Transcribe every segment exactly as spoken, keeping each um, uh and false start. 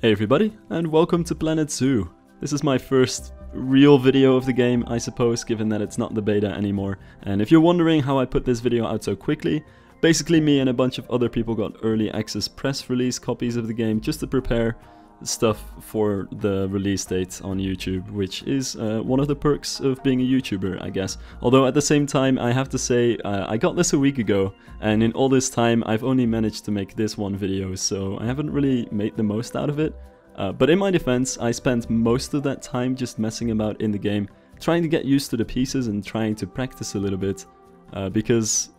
Hey everybody, and welcome to Planet Zoo. This is my first real video of the game, I suppose, given that it's not the beta anymore. And if you're wondering how I put this video out so quickly, basically me and a bunch of other people got early access press release copies of the game just to prepare stuff for the release date on YouTube, which is uh, one of the perks of being a YouTuber, I guess. Although at the same time, I have to say, uh, I got this a week ago, and in all this time I've only managed to make this one video, so I haven't really made the most out of it. Uh, but in my defense, I spent most of that time just messing about in the game, trying to get used to the pieces and trying to practice a little bit, uh, because,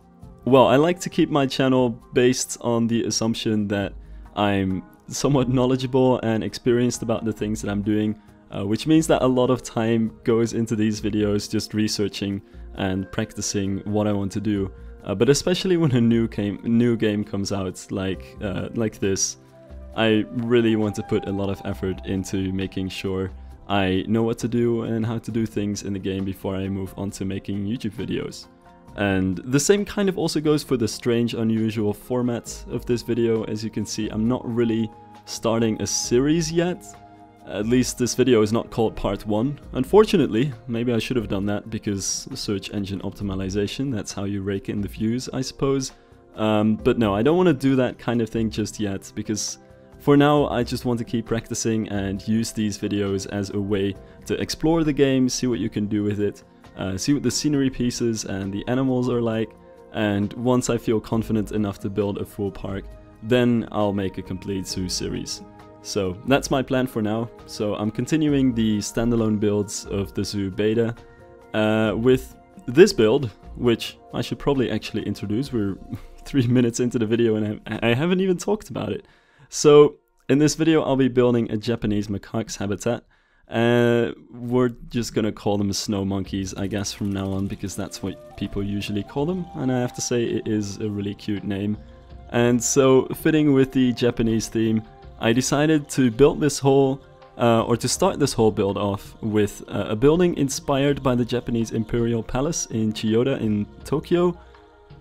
well, I like to keep my channel based on the assumption that I'm somewhat knowledgeable and experienced about the things that I'm doing, uh, which means that a lot of time goes into these videos just researching and practicing what I want to do. Uh, but especially when a new game new game comes out like uh, like this, I really want to put a lot of effort into making sure I know what to do and how to do things in the game before I move on to making YouTube videos. And the same kind of also goes for the strange, unusual format of this video. As you can see, I'm not really starting a series yet. At least this video is not called part one. Unfortunately, maybe I should have done that because search engine optimization, that's how you rake in the views, I suppose. Um, but no, I don't want to do that kind of thing just yet, because for now I just want to keep practicing and use these videos as a way to explore the game, see what you can do with it. Uh, see what the scenery pieces and the animals are like, and once I feel confident enough to build a full park, then I'll make a complete zoo series. So that's my plan for now. So I'm continuing the standalone builds of the zoo beta uh, with this build, which I should probably actually introduce. We're three minutes into the video and I haven't even talked about it. So in this video I'll be building a Japanese macaque's habitat. Uh, we're just gonna call them snow monkeys, I guess, from now on, because that's what people usually call them, and I have to say it is a really cute name. And so, fitting with the Japanese theme, I decided to build this whole, uh, or to start this whole build off with uh, a building inspired by the Japanese Imperial Palace in Chiyoda in Tokyo,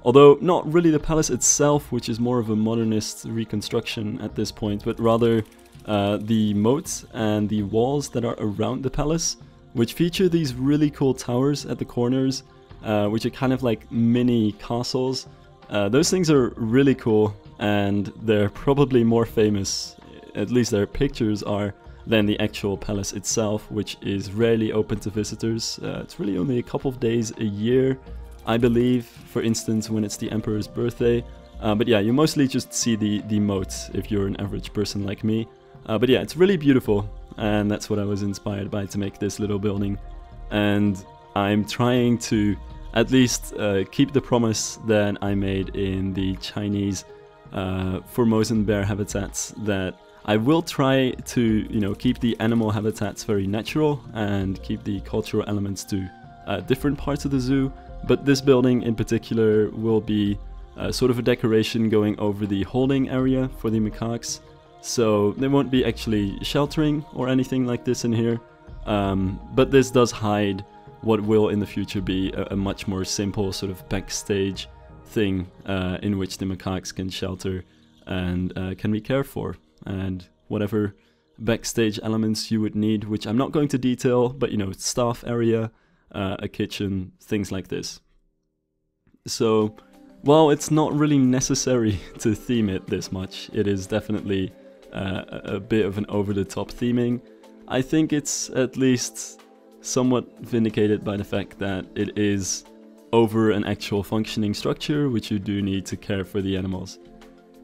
although not really the palace itself, which is more of a modernist reconstruction at this point, but rather Uh, the moats and the walls that are around the palace, which feature these really cool towers at the corners, uh, which are kind of like mini castles. Uh, those things are really cool, and they're probably more famous, at least their pictures are, than the actual palace itself, which is rarely open to visitors. Uh, it's really only a couple of days a year, I believe, for instance when it's the emperor's birthday. Uh, but yeah, you mostly just see the, the moats if you're an average person like me. Uh, but yeah, it's really beautiful, and that's what I was inspired by to make this little building. And I'm trying to at least uh, keep the promise that I made in the Chinese uh, Formosan bear habitats, that I will try to, you know, keep the animal habitats very natural and keep the cultural elements to uh, different parts of the zoo. But this building in particular will be uh, sort of a decoration going over the holding area for the macaques. So they won't be actually sheltering or anything like this in here, um, but this does hide what will in the future be a, a much more simple sort of backstage thing uh, in which the macaques can shelter and uh, can be cared for, and whatever backstage elements you would need, which I'm not going to detail, but you know, staff area, uh, a kitchen, things like this. So while it's not really necessary to theme it this much, it is definitely Uh, a bit of an over-the-top theming. I think it's at least somewhat vindicated by the fact that it is over an actual functioning structure, which you do need to care for the animals.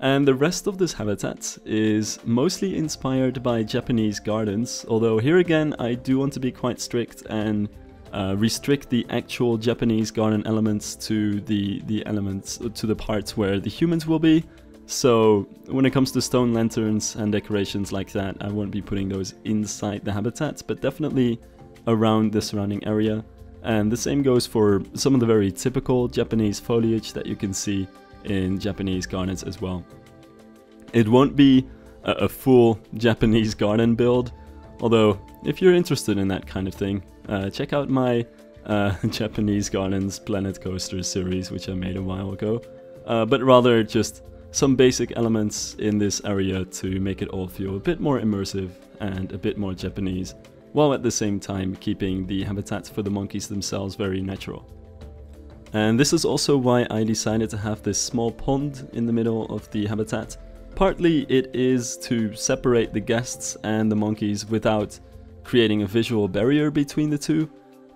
And the rest of this habitat is mostly inspired by Japanese gardens, although here again I do want to be quite strict and uh, restrict the actual Japanese garden elements to the, the elements, to the parts where the humans will be. So when it comes to stone lanterns and decorations like that, I won't be putting those inside the habitat, but definitely around the surrounding area. And the same goes for some of the very typical Japanese foliage that you can see in Japanese gardens as well. It won't be a, a full Japanese garden build, although if you're interested in that kind of thing, uh, check out my uh, Japanese Gardens Planet Coaster series, which I made a while ago, uh, but rather just some basic elements in this area to make it all feel a bit more immersive and a bit more Japanese, while at the same time keeping the habitats for the monkeys themselves very natural. And this is also why I decided to have this small pond in the middle of the habitat. Partly it is to separate the guests and the monkeys without creating a visual barrier between the two,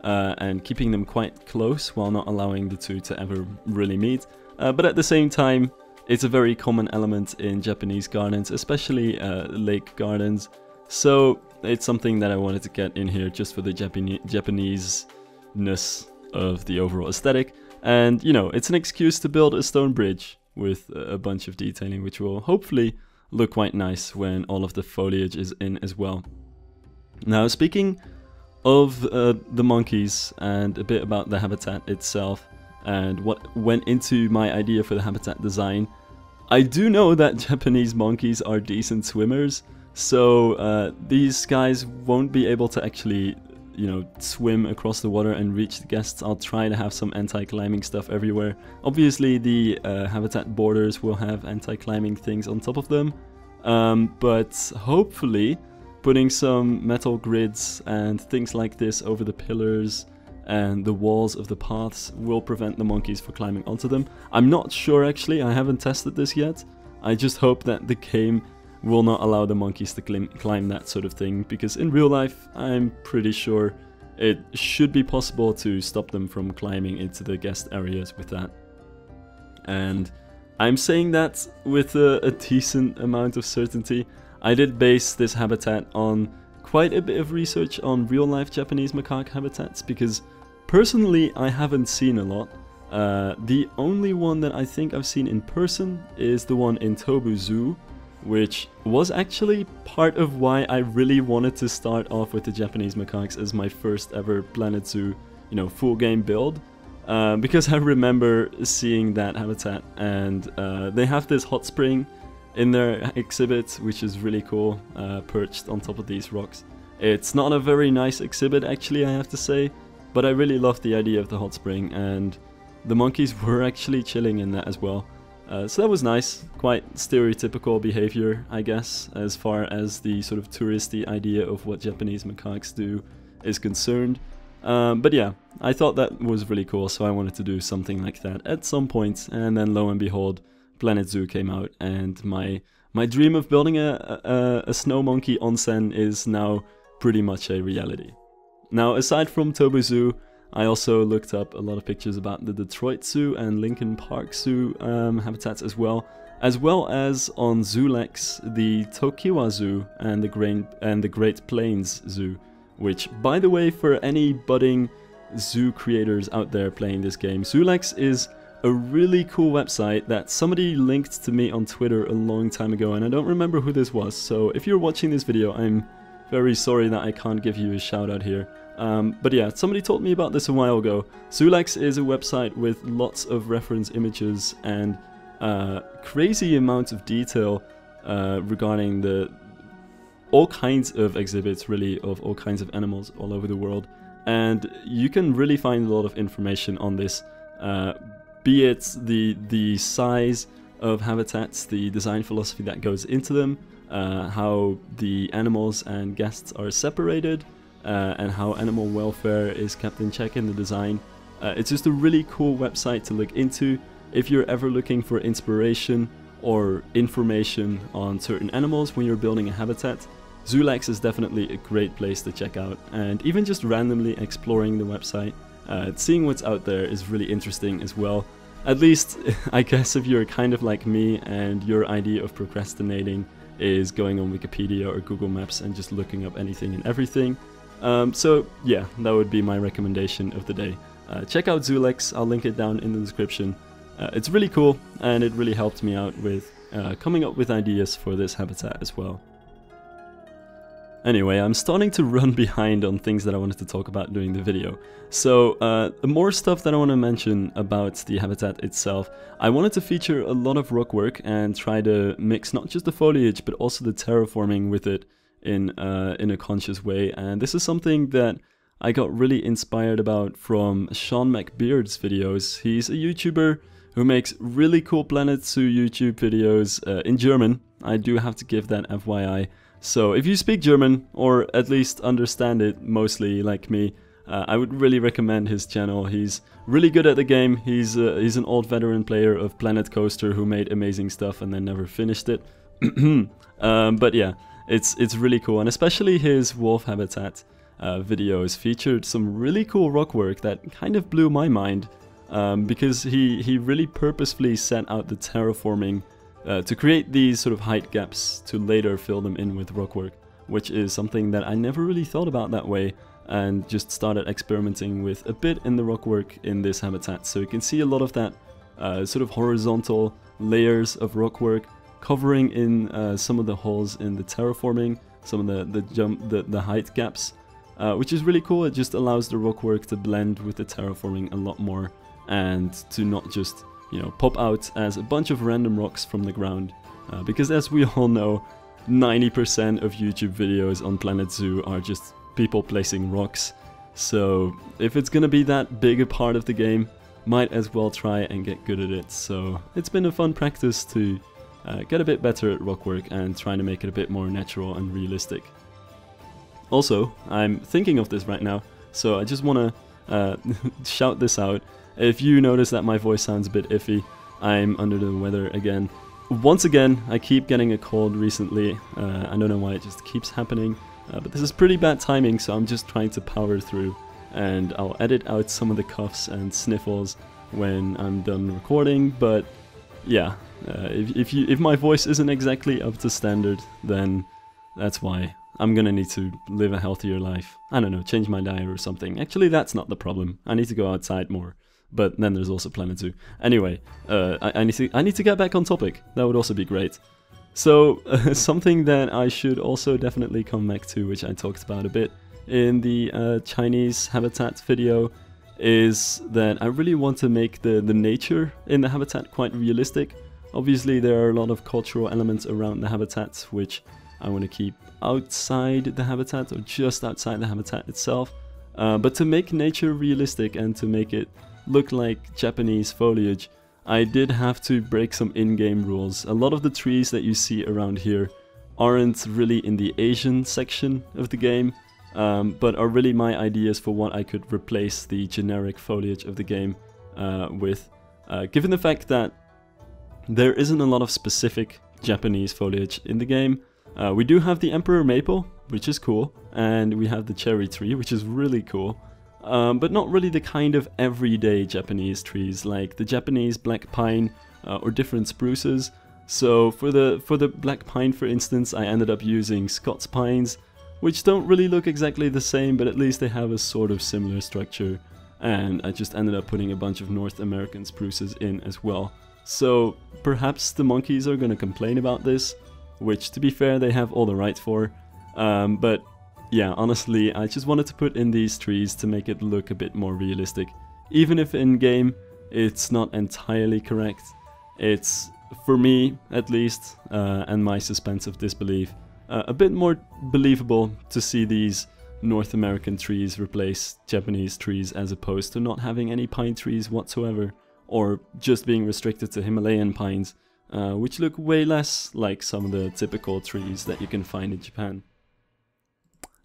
uh, and keeping them quite close while not allowing the two to ever really meet. Uh, but at the same time, it's a very common element in Japanese gardens, especially uh, lake gardens. So it's something that I wanted to get in here just for the Japane- Japanese-ness of the overall aesthetic. And, you know, it's an excuse to build a stone bridge with a bunch of detailing, which will hopefully look quite nice when all of the foliage is in as well. Now, speaking of uh, the monkeys and a bit about the habitat itself and what went into my idea for the habitat design, I do know that Japanese monkeys are decent swimmers, so uh, these guys won't be able to actually, you know, swim across the water and reach the guests. I'll try to have some anti-climbing stuff everywhere. Obviously, the uh, habitat borders will have anti-climbing things on top of them, um, but hopefully putting some metal grids and things like this over the pillars and the walls of the paths will prevent the monkeys from climbing onto them. I'm not sure actually, I haven't tested this yet. I just hope that the game will not allow the monkeys to clim climb that sort of thing, because in real life I'm pretty sure it should be possible to stop them from climbing into the guest areas with that. And I'm saying that with a, a decent amount of certainty. I did base this habitat on quite a bit of research on real-life Japanese macaque habitats, because personally I haven't seen a lot. Uh, the only one that I think I've seen in person is the one in Tobu Zoo, which was actually part of why I really wanted to start off with the Japanese macaques as my first ever Planet Zoo, you know, full game build. Uh, because I remember seeing that habitat, and uh, they have this hot spring in their exhibit, which is really cool, uh, perched on top of these rocks. It's not a very nice exhibit actually, I have to say, but I really love the idea of the hot spring, and the monkeys were actually chilling in that as well. Uh, so that was nice, quite stereotypical behavior, I guess, as far as the sort of touristy idea of what Japanese macaques do is concerned. Um, but yeah, I thought that was really cool, so I wanted to do something like that at some point, and then lo and behold, Planet Zoo came out, and my my dream of building a, a, a snow monkey onsen is now pretty much a reality. Now, aside from Tobu Zoo, I also looked up a lot of pictures about the Detroit Zoo and Lincoln Park Zoo um, habitats as well, as well as on ZooLex, the Tokiwa Zoo and the, Grain, and the Great Plains Zoo, which, by the way, for any budding zoo creators out there playing this game, ZooLex is a really cool website that somebody linked to me on Twitter a long time ago, and I don't remember who this was, so if you're watching this video, I'm very sorry that I can't give you a shout out here. Um, but yeah, somebody told me about this a while ago. ZooLex is a website with lots of reference images and uh, crazy amounts of detail uh, regarding the all kinds of exhibits, really, of all kinds of animals all over the world, and you can really find a lot of information on this. Uh, Be it the, the size of habitats, the design philosophy that goes into them, uh, how the animals and guests are separated, uh, and how animal welfare is kept in check in the design. Uh, it's just a really cool website to look into if you're ever looking for inspiration or information on certain animals when you're building a habitat. ZooLex is definitely a great place to check out, and even just randomly exploring the website. Uh, seeing what's out there is really interesting as well. At least, I guess, if you're kind of like me and your idea of procrastinating is going on Wikipedia or Google Maps and just looking up anything and everything. Um, so yeah, that would be my recommendation of the day. Uh, check out ZooLex, I'll link it down in the description. Uh, it's really cool, and it really helped me out with uh, coming up with ideas for this habitat as well. Anyway, I'm starting to run behind on things that I wanted to talk about during the video. So, uh, more stuff that I want to mention about the habitat itself. I wanted to feature a lot of rock work and try to mix not just the foliage but also the terraforming with it in, uh, in a conscious way. And this is something that I got really inspired about from Sean McBeard's videos. He's a YouTuber who makes really cool Planet Zoo YouTube videos uh, in German. I do have to give that F Y I. So if you speak German, or at least understand it mostly like me, uh, I would really recommend his channel. He's really good at the game. He's, uh, he's an old veteran player of Planet Coaster who made amazing stuff and then never finished it. um, but yeah, it's, it's really cool, and especially his wolf habitat uh, videos featured some really cool rock work that kind of blew my mind, um, because he, he really purposefully set out the terraforming Uh, to create these sort of height gaps to later fill them in with rockwork, which is something that I never really thought about that way, and just started experimenting with a bit in the rockwork in this habitat. So you can see a lot of that uh, sort of horizontal layers of rockwork covering in uh, some of the holes in the terraforming, some of the, the jump, the, the height gaps, uh, which is really cool. It just allows the rockwork to blend with the terraforming a lot more, and to not just, you know, pop out as a bunch of random rocks from the ground, uh, because as we all know, ninety percent of YouTube videos on Planet Zoo are just people placing rocks. So if it's gonna be that big a part of the game, might as well try and get good at it. So it's been a fun practice to uh, get a bit better at rock work and trying to make it a bit more natural and realistic. Also, I'm thinking of this right now, so I just wanna uh, shout this out. If you notice that my voice sounds a bit iffy, I'm under the weather again. Once again, I keep getting a cold recently. Uh, I don't know why it just keeps happening, uh, but this is pretty bad timing, so I'm just trying to power through, and I'll edit out some of the coughs and sniffles when I'm done recording. But yeah, uh, if, if, you, if my voice isn't exactly up to standard, then that's why. I'm gonna need to live a healthier life. I don't know, change my diet or something. Actually, that's not the problem. I need to go outside more. But then there's also Planet Zoo. Anyway, uh, I, I, need to, I need to get back on topic. That would also be great. So, uh, something that I should also definitely come back to, which I talked about a bit in the uh, Chinese habitat video, is that I really want to make the, the nature in the habitat quite realistic. Obviously, there are a lot of cultural elements around the habitat, which I want to keep outside the habitat, or just outside the habitat itself. Uh, but to make nature realistic and to make it look like Japanese foliage, I did have to break some in-game rules. A lot of the trees that you see around here aren't really in the Asian section of the game, um, but are really my ideas for what I could replace the generic foliage of the game uh, with. Uh, given the fact that there isn't a lot of specific Japanese foliage in the game, uh, we do have the Emperor Maple, which is cool, and we have the Cherry Tree, which is really cool. Um, but not really the kind of everyday Japanese trees like the Japanese black pine uh, or different spruces. So for the for the black pine, for instance, I ended up using Scots pines, which don't really look exactly the same, but at least they have a sort of similar structure. And I just ended up putting a bunch of North American spruces in as well. So perhaps the monkeys are going to complain about this, which, to be fair, they have all the right for. Um, but yeah, honestly, I just wanted to put in these trees to make it look a bit more realistic. Even if in-game it's not entirely correct, it's, for me at least, uh, and my suspense of disbelief, uh, a bit more believable to see these North American trees replace Japanese trees, as opposed to not having any pine trees whatsoever, or just being restricted to Himalayan pines, uh, which look way less like some of the typical trees that you can find in Japan.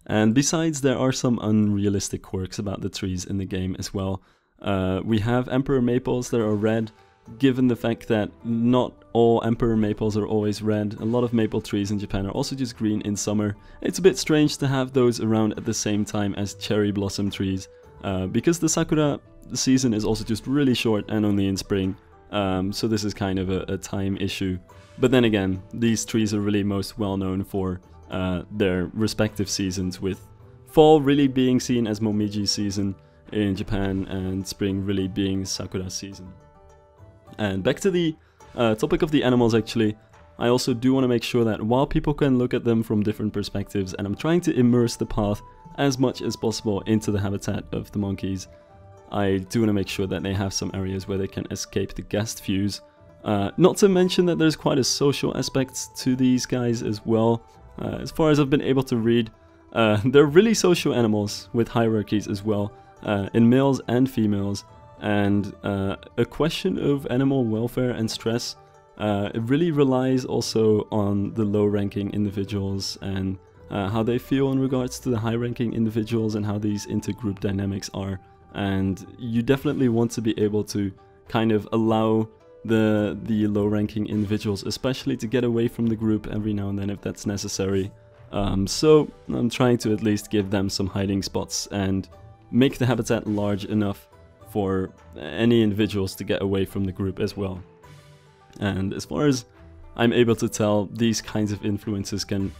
And besides, there are some unrealistic quirks about the trees in the game as well. Uh, we have Emperor Maples that are red. Given the fact that not all Emperor Maples are always red, a lot of maple trees in Japan are also just green in summer. It's a bit strange to have those around at the same time as cherry blossom trees, uh, because the sakura season is also just really short and only in spring. Um, so this is kind of a, a time issue. But then again, these trees are really most well known for Uh, their respective seasons, with fall really being seen as Momiji season in Japan and spring really being Sakura season. And back to the uh, topic of the animals, actually, I also do want to make sure that while people can look at them from different perspectives, and I'm trying to immerse the path as much as possible into the habitat of the monkeys, I do want to make sure that they have some areas where they can escape the guest views. Uh, not to mention that there's quite a social aspect to these guys as well. Uh, as far as I've been able to read, uh, they're really social animals with hierarchies as well, uh, in males and females, And uh, a question of animal welfare and stress, uh, it really relies also on the low-ranking individuals and uh, how they feel in regards to the high-ranking individuals and how these intergroup dynamics are. And you definitely want to be able to kind of allow the the low-ranking individuals especially to get away from the group every now and then if that's necessary. Um, so I'm trying to at least give them some hiding spots and make the habitat large enough for any individuals to get away from the group as well. And as far as I'm able to tell, these kinds of influences can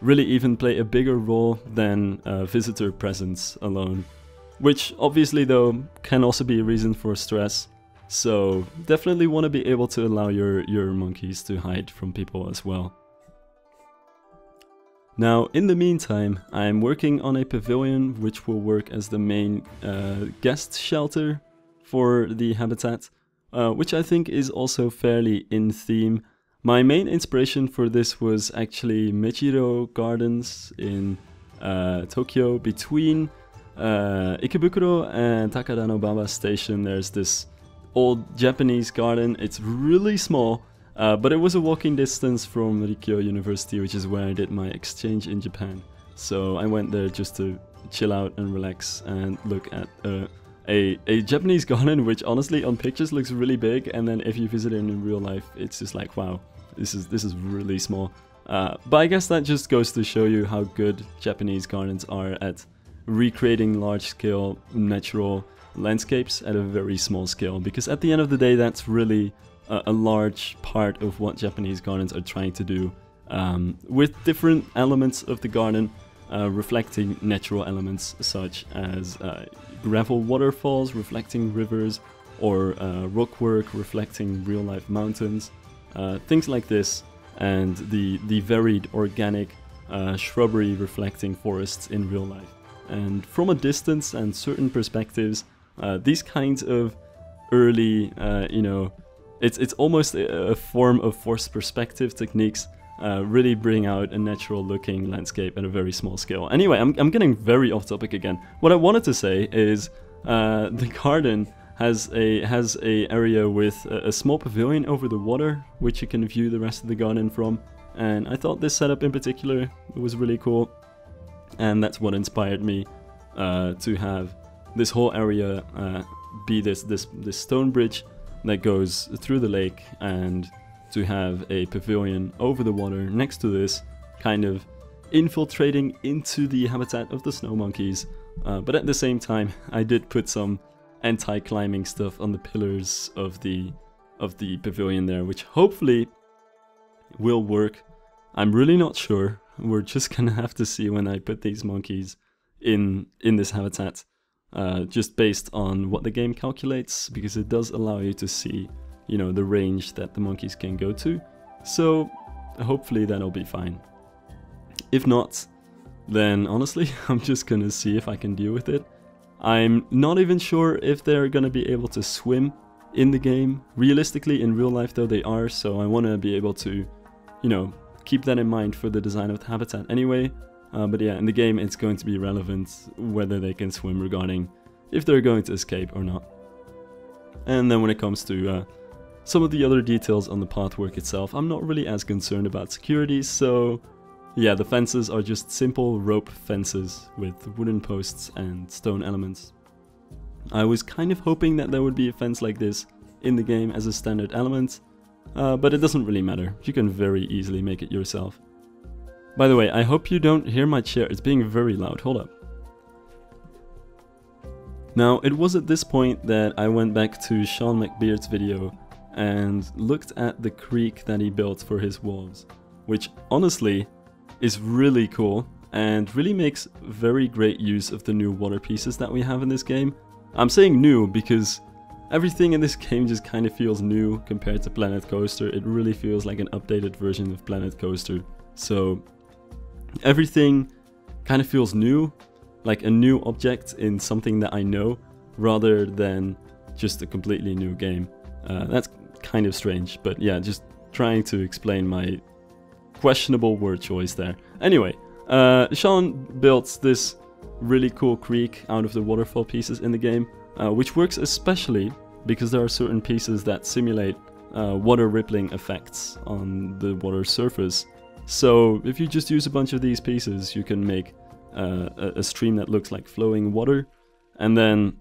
really even play a bigger role than uh, visitor presence alone, which obviously though can also be a reason for stress. So definitely want to be able to allow your, your monkeys to hide from people as well. Now in the meantime, I'm working on a pavilion which will work as the main uh, guest shelter for the habitat, uh, which I think is also fairly in theme. My main inspiration for this was actually Mejiro Gardens in uh, Tokyo. Between uh, Ikebukuro and Takadanobaba station there's this old Japanese garden. It's really small, uh, but it was a walking distance from Rikkyo University, which is where I did my exchange in Japan. So I went there just to chill out and relax and look at uh, a, a Japanese garden, which honestly on pictures looks really big, and then if you visit it in real life, it's just like, wow, this is, this is really small. Uh, but I guess that just goes to show you how good Japanese gardens are at recreating large-scale natural landscapes at a very small scale, because at the end of the day that's really a, a large part of what Japanese gardens are trying to do, um, with different elements of the garden uh, reflecting natural elements such as uh, gravel waterfalls reflecting rivers, or uh, rockwork reflecting real-life mountains, uh, things like this, and the, the varied organic uh, shrubbery reflecting forests in real life. And from a distance and certain perspectives, Uh, these kinds of early, uh, you know, it's, it's almost a, a form of forced perspective techniques, uh, really bring out a natural looking landscape at a very small scale. Anyway, I'm, I'm getting very off topic again. What I wanted to say is uh, the garden has a, has a area with a, a small pavilion over the water, which you can view the rest of the garden from. And I thought this setup in particular was really cool. And that's what inspired me uh, to have this whole area uh, be this, this this stone bridge that goes through the lake, and to have a pavilion over the water next to this, kind of infiltrating into the habitat of the snow monkeys. Uh, but at the same time, I did put some anti-climbing stuff on the pillars of the of the pavilion there, which hopefully will work. I'm really not sure. We're just gonna have to see when I put these monkeys in in this habitat. Uh, just based on what the game calculates, because it does allow you to see, you know, the range that the monkeys can go to. So hopefully that'll be fine. If not, then honestly, I'm just gonna see if I can deal with it. I'm not even sure if they're gonna be able to swim in the game. Realistically, in real life though, they are, so I wanna be able to, you know, keep that in mind for the design of the habitat anyway. Uh, but yeah, in the game it's going to be relevant whether they can swim regarding if they're going to escape or not. And then when it comes to uh, some of the other details on the pathwork itself, I'm not really as concerned about security, so yeah, the fences are just simple rope fences with wooden posts and stone elements. I was kind of hoping that there would be a fence like this in the game as a standard element, uh, but it doesn't really matter, you can very easily make it yourself. By the way, I hope you don't hear my chair, it's being very loud, hold up. Now, it was at this point that I went back to Sean McBeard's video and looked at the creek that he built for his wolves, which honestly is really cool and really makes very great use of the new water pieces that we have in this game. I'm saying new because everything in this game just kind of feels new compared to Planet Coaster. It really feels like an updated version of Planet Coaster. So everything kind of feels new, like a new object in something that I know, rather than just a completely new game. Uh, that's kind of strange, but yeah, just trying to explain my questionable word choice there. Anyway, uh, Sean built this really cool creek out of the waterfall pieces in the game, uh, which works especially because there are certain pieces that simulate uh, water rippling effects on the water surface. So if you just use a bunch of these pieces, you can make uh, a stream that looks like flowing water, and then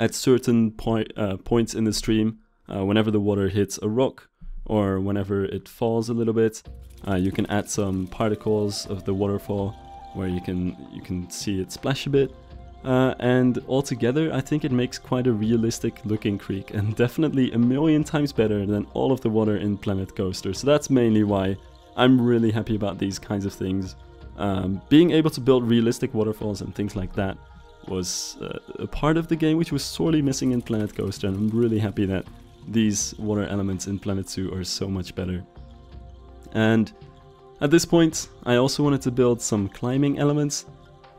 at certain point, uh, points in the stream, uh, whenever the water hits a rock or whenever it falls a little bit, uh, you can add some particles of the waterfall where you can you can see it splash a bit, uh, and altogether I think it makes quite a realistic looking creek, and definitely a million times better than all of the water in Planet Coaster. So that's mainly why I'm really happy about these kinds of things. Um, being able to build realistic waterfalls and things like that was uh, a part of the game which was sorely missing in Planet Coaster, and I'm really happy that these water elements in Planet Zoo are so much better. And at this point I also wanted to build some climbing elements,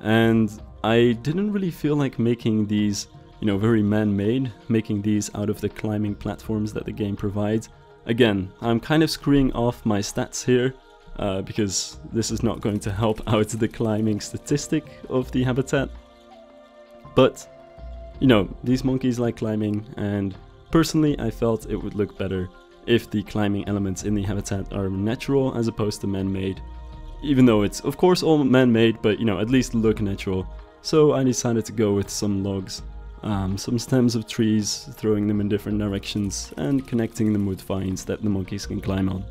and I didn't really feel like making these, you know, very man-made, making these out of the climbing platforms that the game provides. Again, I'm kind of screwing off my stats here, uh, because this is not going to help out the climbing statistic of the habitat. But, you know, these monkeys like climbing, and personally I felt it would look better if the climbing elements in the habitat are natural as opposed to man-made. Even though it's of course all man-made, but you know, at least look natural. So I decided to go with some logs, um, some stems of trees, throwing them in different directions and connecting them with vines that the monkeys can climb on.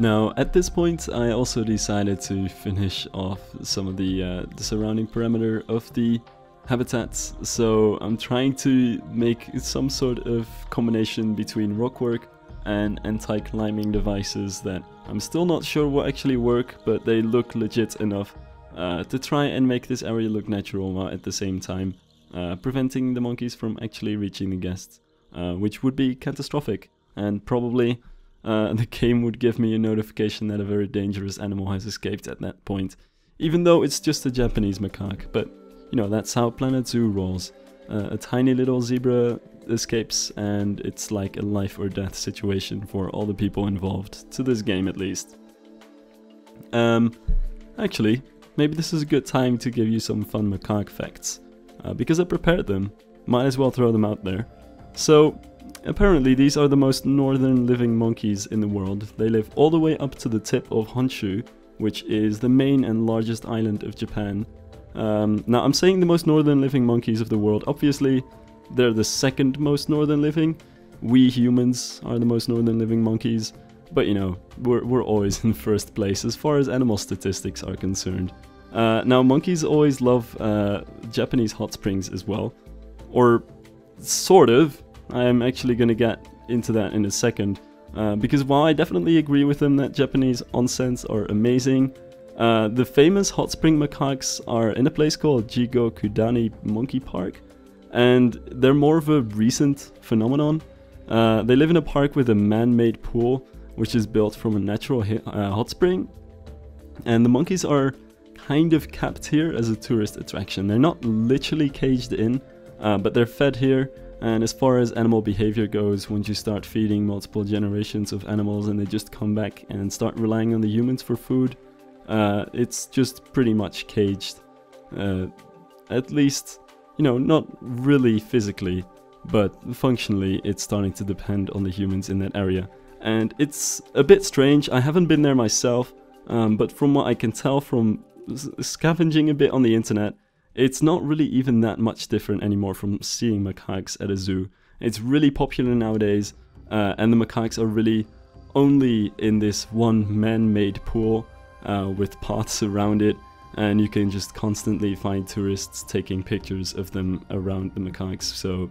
Now at this point I also decided to finish off some of the, uh, the surrounding perimeter of the habitats, so I'm trying to make some sort of combination between rockwork and anti-climbing devices that I'm still not sure will actually work, but they look legit enough uh, to try and make this area look natural while at the same time uh, preventing the monkeys from actually reaching the guests, uh, which would be catastrophic, and probably uh, the game would give me a notification that a very dangerous animal has escaped at that point, even though it's just a Japanese macaque. But you know, that's how Planet Zoo rolls. Uh, a tiny little zebra escapes and it's like a life or death situation for all the people involved, to this game at least. Um, actually, maybe this is a good time to give you some fun macaque facts. Uh, because I prepared them, might as well throw them out there. So, apparently these are the most northern living monkeys in the world. They live all the way up to the tip of Honshu, which is the main and largest island of Japan. Um, now I'm saying the most northern living monkeys of the world. Obviously they're the second most northern living. We humans are the most northern living monkeys, but you know, we're, we're always in first place as far as animal statistics are concerned. Uh, now monkeys always love uh, Japanese hot springs as well, or sort of. I'm actually gonna get into that in a second, uh, because while I definitely agree with them that Japanese onsens are amazing, Uh, the famous hot spring macaques are in a place called Jigokudani Monkey Park, and they're more of a recent phenomenon. Uh, they live in a park with a man-made pool, which is built from a natural hi uh, hot spring, and the monkeys are kind of kept here as a tourist attraction. They're not literally caged in, uh, but they're fed here, and as far as animal behavior goes, once you start feeding multiple generations of animals and they just come back and start relying on the humans for food, Uh, it's just pretty much caged, uh, at least, you know, not really physically, but functionally it's starting to depend on the humans in that area. And it's a bit strange. I haven't been there myself, um, but from what I can tell from scavenging a bit on the internet, it's not really even that much different anymore from seeing macaques at a zoo. It's really popular nowadays, uh, and the macaques are really only in this one man-made pool, Uh, with paths around it, and you can just constantly find tourists taking pictures of them around the macaques. So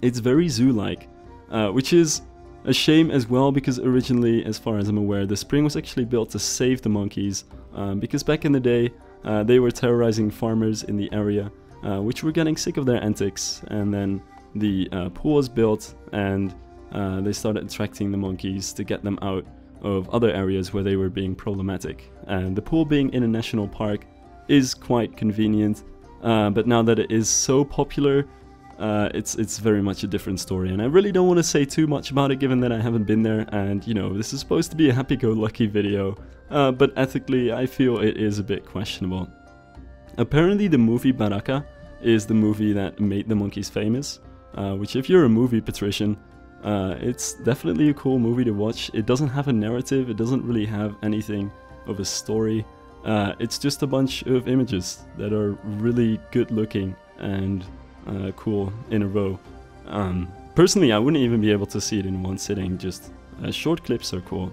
it's very zoo-like, uh, which is a shame as well, because originally, as far as I'm aware, the spring was actually built to save the monkeys, um, because back in the day uh, they were terrorizing farmers in the area, uh, which were getting sick of their antics, and then the uh, pool was built, and uh, they started attracting the monkeys to get them out of other areas where they were being problematic. And the pool being in a national park is quite convenient, uh, but now that it is so popular, uh, it's it's very much a different story, and I really don't want to say too much about it given that I haven't been there, and you know, this is supposed to be a happy-go-lucky video, uh, but ethically I feel it is a bit questionable. Apparently the movie Baraka is the movie that made the monkeys famous, uh, which if you're a movie patrician, uh, it's definitely a cool movie to watch. It doesn't have a narrative, it doesn't really have anything of a story. Uh, it's just a bunch of images that are really good looking and uh, cool in a row. Um, personally, I wouldn't even be able to see it in one sitting, just uh, short clips are cool.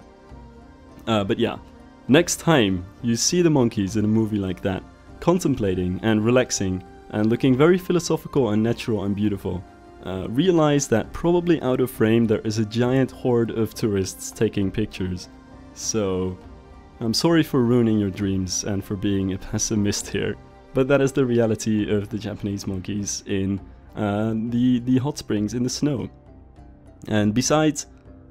Uh, but yeah, next time you see the monkeys in a movie like that, contemplating and relaxing and looking very philosophical and natural and beautiful, uh, realize that probably out of frame there is a giant horde of tourists taking pictures. So I'm sorry for ruining your dreams and for being a pessimist here, but that is the reality of the Japanese monkeys in uh, the, the hot springs in the snow. And besides,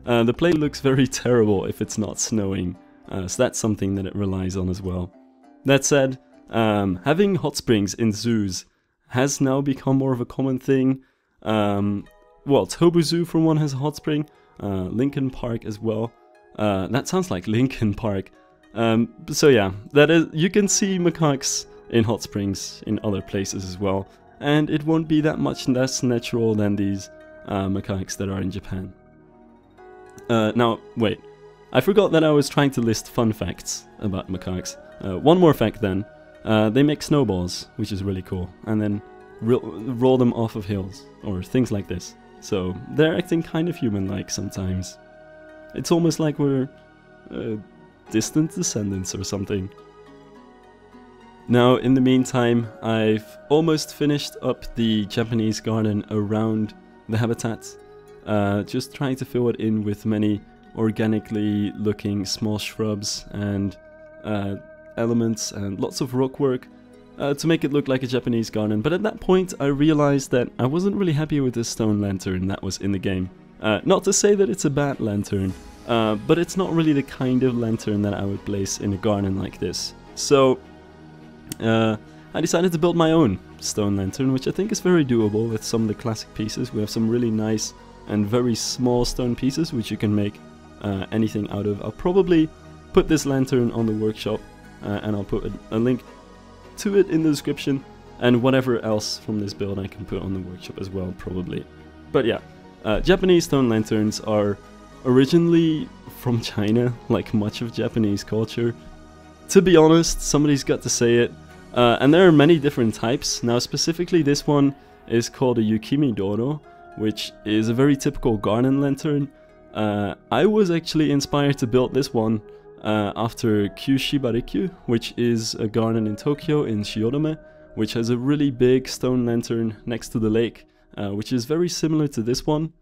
uh, the play looks very terrible if it's not snowing, uh, so that's something that it relies on as well. That said, um, having hot springs in zoos has now become more of a common thing. Um, well, Tobu Zoo for one has a hot spring, uh, Lincoln Park as well. Uh, that sounds like Lincoln Park. Um, so yeah, that is, you can see macaques in hot springs in other places as well, and it won't be that much less natural than these uh, macaques that are in Japan. Uh, now, wait, I forgot that I was trying to list fun facts about macaques. Uh, one more fact then, uh, they make snowballs, which is really cool, and then roll them off of hills, or things like this. So they're acting kind of human-like sometimes. It's almost like we're uh, distant descendants or something. Now, in the meantime, I've almost finished up the Japanese garden around the habitat, uh, just trying to fill it in with many organically looking small shrubs and uh, elements and lots of rock work uh, to make it look like a Japanese garden. But at that point, I realized that I wasn't really happy with the stone lantern that was in the game. Uh, not to say that it's a bad lantern, uh, but it's not really the kind of lantern that I would place in a garden like this. So uh, I decided to build my own stone lantern, which I think is very doable with some of the classic pieces. We have some really nice and very small stone pieces which you can make uh, anything out of. I'll probably put this lantern on the workshop uh, and I'll put a, a link to it in the description, and whatever else from this build I can put on the workshop as well probably. But yeah. Uh, Japanese stone lanterns are originally from China, like much of Japanese culture. To be honest, somebody's got to say it. Uh, and there are many different types. Now specifically this one is called a yukimi-doro, which is a very typical garden lantern. Uh, I was actually inspired to build this one uh, after Kyoshibarikyu, which is a garden in Tokyo in Shiodome, which has a really big stone lantern next to the lake. Uh, which is very similar to this one,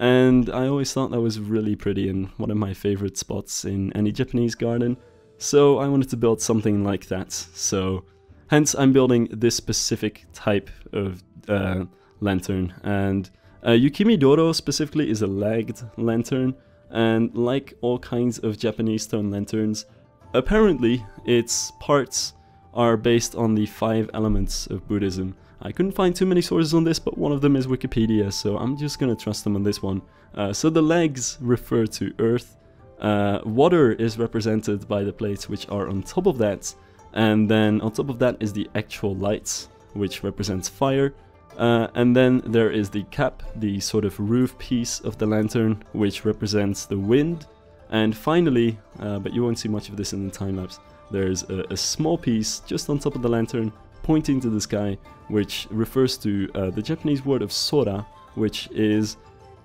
and I always thought that was really pretty and one of my favorite spots in any Japanese garden, so I wanted to build something like that. So hence I'm building this specific type of uh, lantern, and uh, yukimi-doro specifically is a lagged lantern, and like all kinds of Japanese stone lanterns, apparently its parts are based on the five elements of Buddhism. I couldn't find too many sources on this, but one of them is Wikipedia, so I'm just gonna trust them on this one. Uh, so the legs refer to earth, uh, water is represented by the plates which are on top of that, and then on top of that is the actual lights, which represents fire, uh, and then there is the cap, the sort of roof piece of the lantern, which represents the wind, and finally, uh, but you won't see much of this in the time-lapse, there's a, a small piece just on top of the lantern, pointing to the sky, which refers to uh, the Japanese word of sora, which is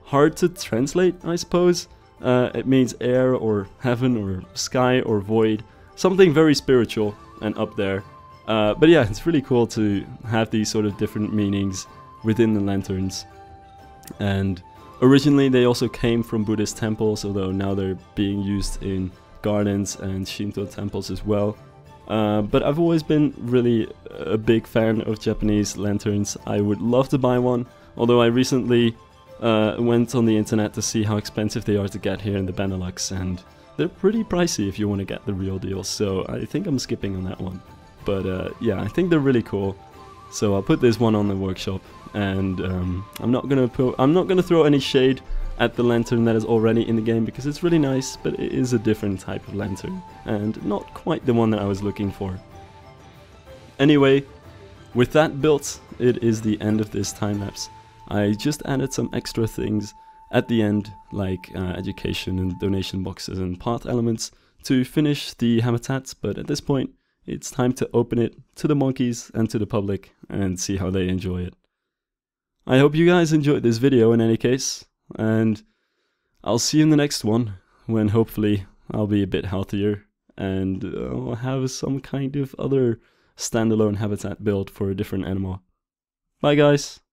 hard to translate, I suppose. Uh, it means air or heaven or sky or void, something very spiritual and up there. Uh, but yeah, it's really cool to have these sort of different meanings within the lanterns. And originally they also came from Buddhist temples, although now they're being used in gardens and Shinto temples as well. Uh, but I've always been really a big fan of Japanese lanterns. I would love to buy one, although I recently uh, went on the internet to see how expensive they are to get here in the Benelux, and they're pretty pricey if you want to get the real deal, so I think I'm skipping on that one. But uh, yeah, I think they're really cool, so I'll put this one on the workshop, and um, I'm not gonna put, I'm not gonna throw any shade at the lantern that is already in the game because it's really nice, but it is a different type of lantern and not quite the one that I was looking for. Anyway, with that built it is the end of this time lapse. I just added some extra things at the end, like uh, education and donation boxes and path elements, to finish the habitat, but at this point it's time to open it to the monkeys and to the public and see how they enjoy it. I hope you guys enjoyed this video in any case, and I'll see you in the next one, when hopefully I'll be a bit healthier and I'll have some kind of other standalone habitat built for a different animal. Bye guys!